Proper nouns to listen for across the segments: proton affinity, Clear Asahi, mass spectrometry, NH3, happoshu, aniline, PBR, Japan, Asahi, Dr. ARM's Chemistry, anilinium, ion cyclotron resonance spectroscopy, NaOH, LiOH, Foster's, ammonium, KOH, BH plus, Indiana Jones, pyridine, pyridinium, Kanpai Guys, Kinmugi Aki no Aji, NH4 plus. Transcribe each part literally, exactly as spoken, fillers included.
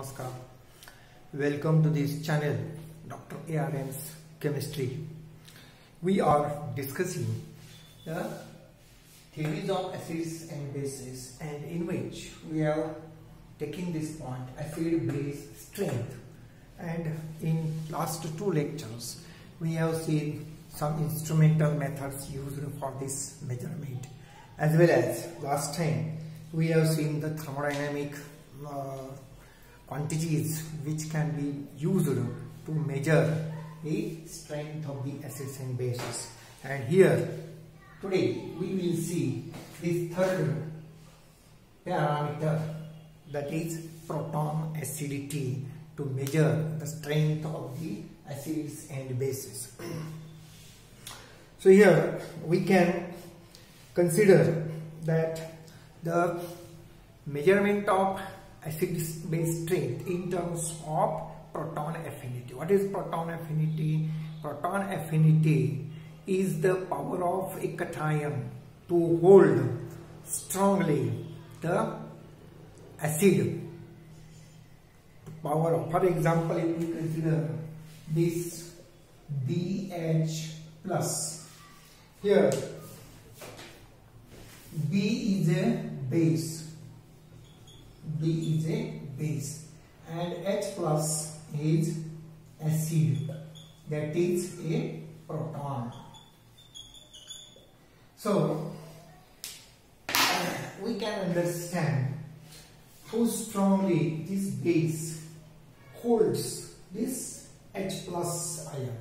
Namaskar. Welcome to this channel, Doctor A R M's Chemistry. We are discussing the theories of acids and bases, and in which we have taken this point, acid base strength. And in last two lectures we have seen some instrumental methods used for this measurement, as well as last time we have seen the thermodynamic uh, quantities which can be used to measure the strength of the acids and bases. And here today we will see this third parameter, that is proton acidity, to measure the strength of the acids and bases. So here we can consider that the measurement of acid-base strength in terms of proton affinity. What is proton affinity? Proton affinity is the power of a cation to hold strongly the acid power of. For example, if we consider this B H plus, here B is a base, B is a base, and H plus is acid, that is a proton. So we can understand how strongly this base holds this H plus ion.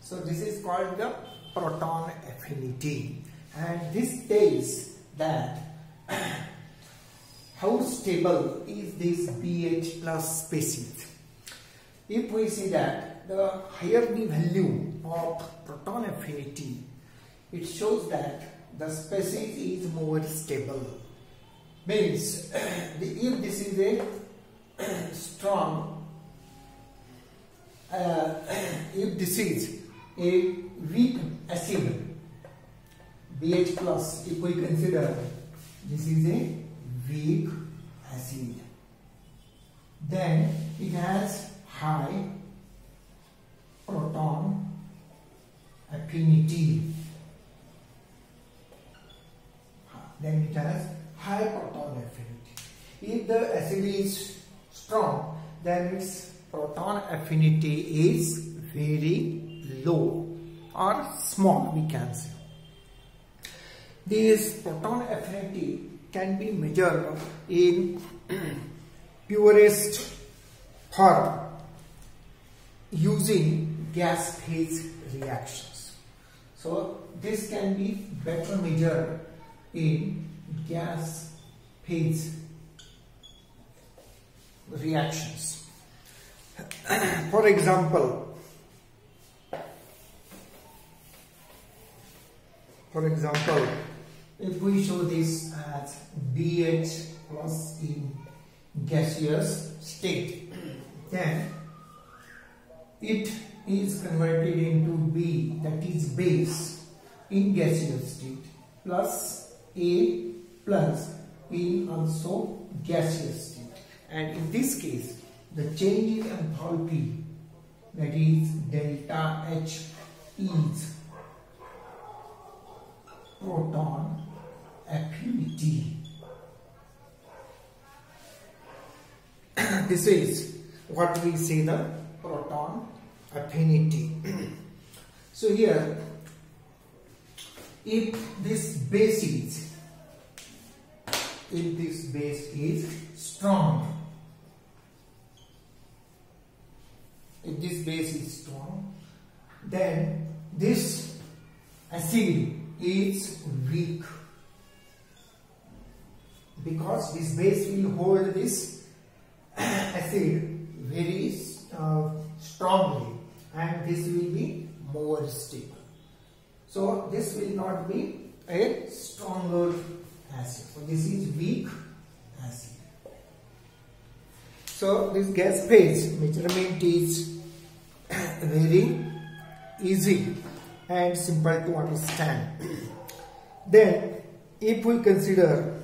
So this is called the proton affinity, and this tells that how stable is this B H plus species. If we see that the higher the value of proton affinity, it shows that the species is more stable. Means if this is a strong, uh, if this is a weak acid, B H plus, if we consider this is a weak acid, then it has high proton affinity. Then it has high proton affinity. If the acid is strong, then its proton affinity is very low or small, we can say. This proton affinity can be measured in purest form using gas phase reactions. So this can be better measured in gas phase reactions. For example, for example, if we show this as B H plus in gaseous state, then it is converted into B, that is base, in gaseous state, plus A plus in also gaseous state. And in this case, the change in enthalpy, that is delta H, is proton affinity. This is what we say the proton affinity. So here, if this base is, if this base is strong, if this base is strong, then this acid is weak, because this base will hold this acid very uh, strongly, and this will be more stable. So this will not be a stronger acid. So this is weak acid. So this gas phase measurement is very easy and simple to understand. Then if we consider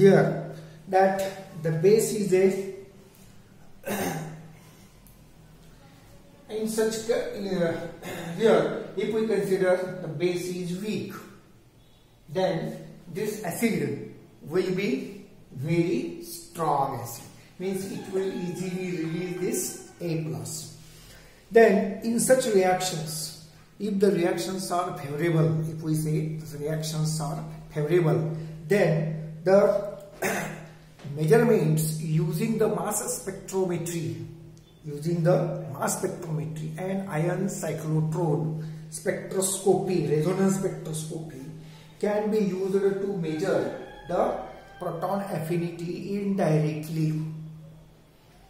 here that the base is a in such uh, here if we consider the base is weak, then this acid will be very strong acid, means it will easily release this A plus. Then in such reactions, if the reactions are favorable, if we say the reactions are favorable, then the measurements using the mass spectrometry using the mass spectrometry and ion cyclotron spectroscopy, resonance spectroscopy, can be used to measure the proton affinity indirectly.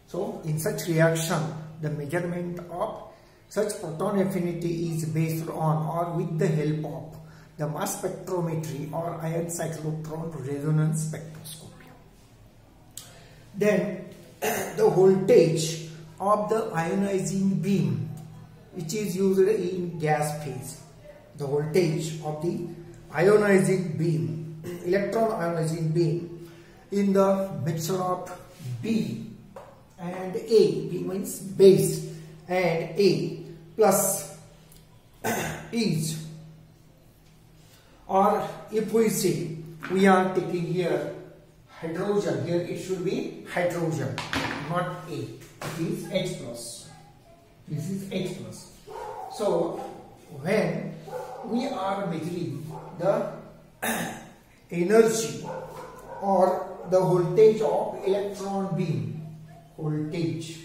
So in such reaction, the measurement of such proton affinity is based on or with the help of the mass spectrometry or ion cyclotron resonance spectroscopy. Then the voltage of the ionizing beam, which is used in gas phase, the voltage of the ionizing beam, electron ionizing beam, in the mixture of B and A, B means base, and A plus is, or if we say we are taking here hydrogen, here it should be hydrogen, not A. It is H plus. This is H plus. So when we are measuring the energy or the voltage of electron beam, voltage,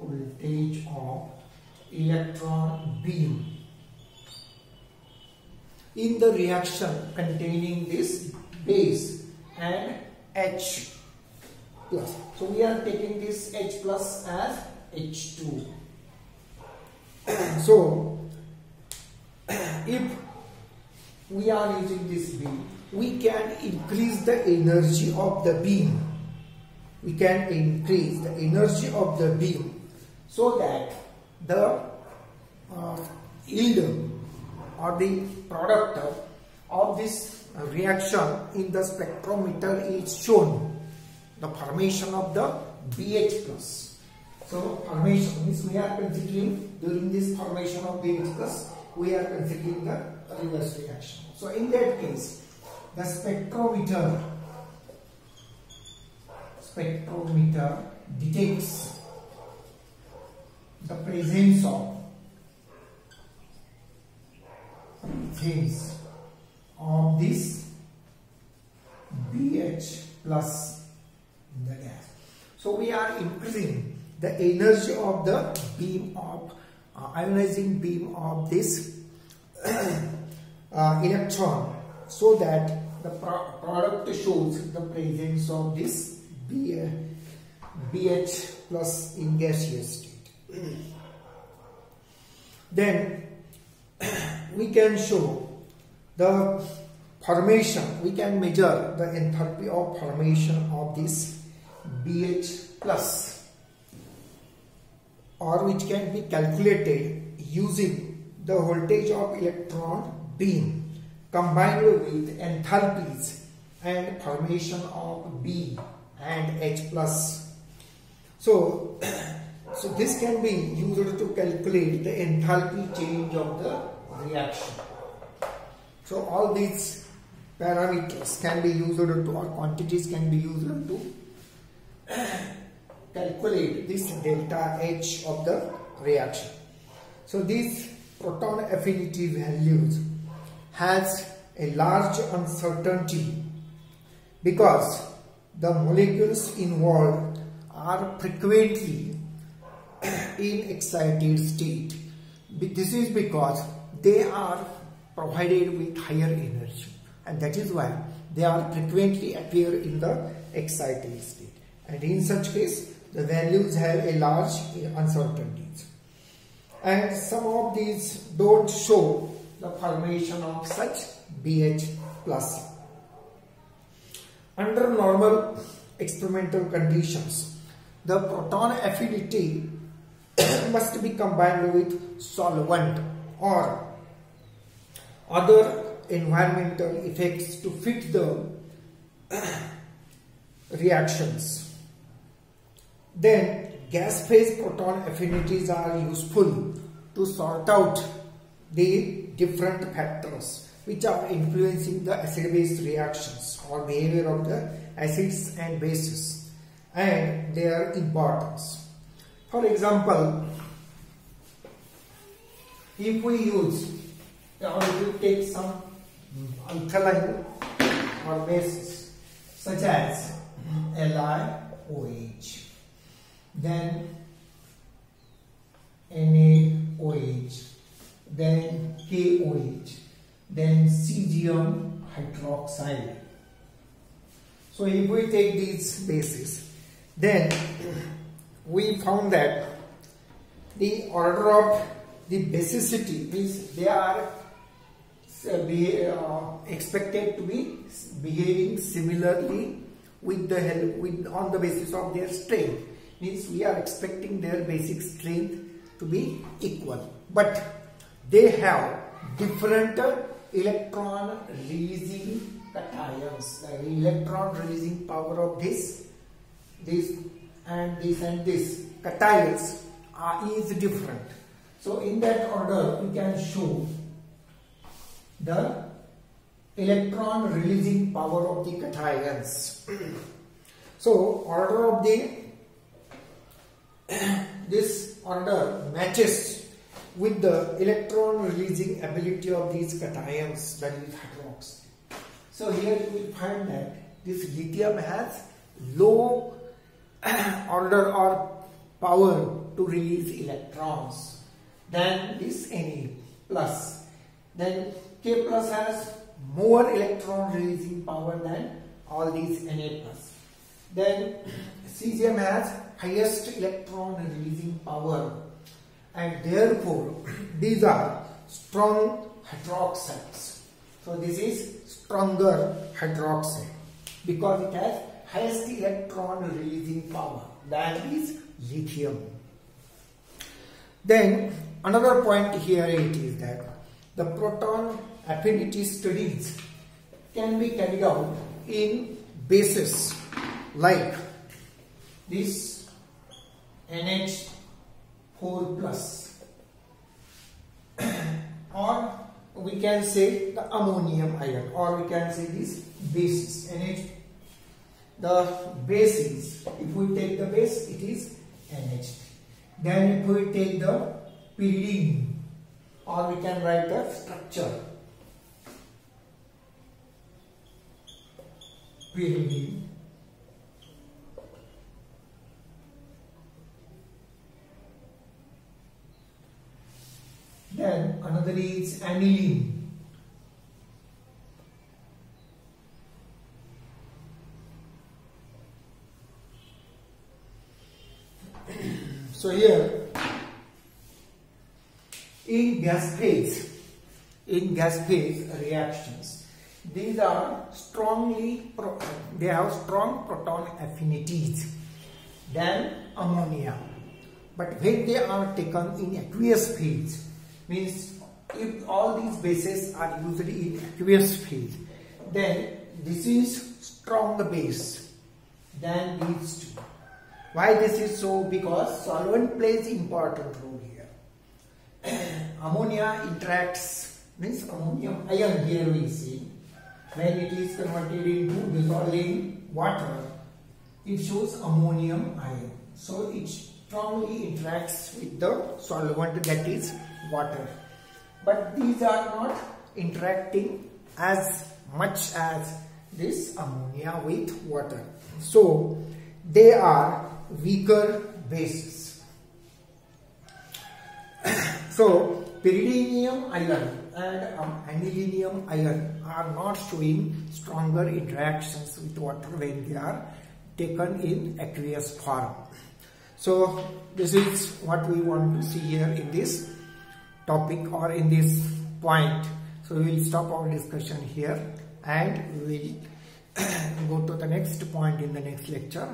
voltage of electron beam in the reaction containing this base and H plus. So we are taking this H plus as H two. So if we are using this beam, we can increase the energy of the beam. We can increase the energy of the beam so that the uh, yield or the product of this reaction in the spectrometer is shown. The formation of the B H plus. So formation means we are considering during this formation of B H plus, we are considering the reverse reaction. So in that case, the spectrometer spectrometer detects the presence of presence of this B H plus in the gas. So we are increasing the energy of the beam of uh, ionizing beam of this uh, electron, so that the pro product shows the presence of this B uh, B H plus in gaseous state. Then we can show the formation. We can measure the enthalpy of formation of this B H plus, or which can be calculated using the voltage of electron beam combined with enthalpies and formation of B and H plus. So, so this can be used to calculate the enthalpy change of the reaction. So all these parameters can be used to, or quantities can be used to calculate this delta H of the reaction. So these proton affinity values has a large uncertainty because the molecules involved are frequently in excited state. This is because they are provided with higher energy, and that is why they are frequently appear in the excited state. And in such case, the values have a large uncertainties. And some of these don't show the formation of such B H plus. Under normal experimental conditions, the proton affinity must be combined with solvent or other environmental effects to fit the reactions. Then gas phase proton affinities are useful to sort out the different factors which are influencing the acid base reactions or behavior of the acids and bases and their importance. For example, if we use or if you take some alkaline or bases such as LiOH, then NaOH, then K O H, then cesium hydroxide. So if we take these bases, then we found that the order of the basicity means they are be uh, expected to be behaving similarly with the help with on the basis of their strength. Means we are expecting their basic strength to be equal, but they have different electron releasing cations, the electron releasing power of this this and this and this cations are is different. So in that order we can show the electron releasing power of the cations. So order of the this order matches with the electron releasing ability of these cations, that is hydroxide. So here you will find that this lithium has low order or power to release electrons than this Na plus. Then K plus has more electron releasing power than all these Na plus. Then cesium has highest electron releasing power, and therefore these are strong hydroxides. So this is stronger hydroxide because it has highest electron releasing power, that is lithium. Then another point here it is that the proton affinity studies can be carried out in bases like this N H four plus, or we can say the ammonium ion, or we can say this bases N H. The bases, if we take the base, it is N H three. Then if we take the pyridine, or we can write the structure pyridine. Then another is aniline. So here in gas phase, in gas phase reactions, these are strongly pro they have strong proton affinities than ammonia. But when they are taken in aqueous phase, means if all these bases are usually in aqueous phase, then this is strong base than these two. Why this is so? Because solvent plays important role here. Ammonia interacts, means ammonium ion here we see, when it is converted into dissolving water, it shows ammonium ion. So it strongly interacts with the solvent, that is water, but these are not interacting as much as this ammonia with water, so they are weaker bases. So pyridinium ion and um, anilinium ion are not showing stronger interactions with water when they are taken in aqueous form. So this is what we want to see here in this topic or in this point. So we will stop our discussion here and we will go to the next point in the next lecture.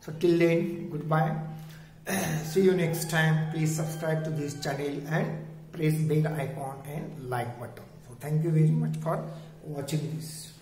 So till then, goodbye. See you next time. Please subscribe to this channel and press bell icon and like button. So thank you very much for watching this.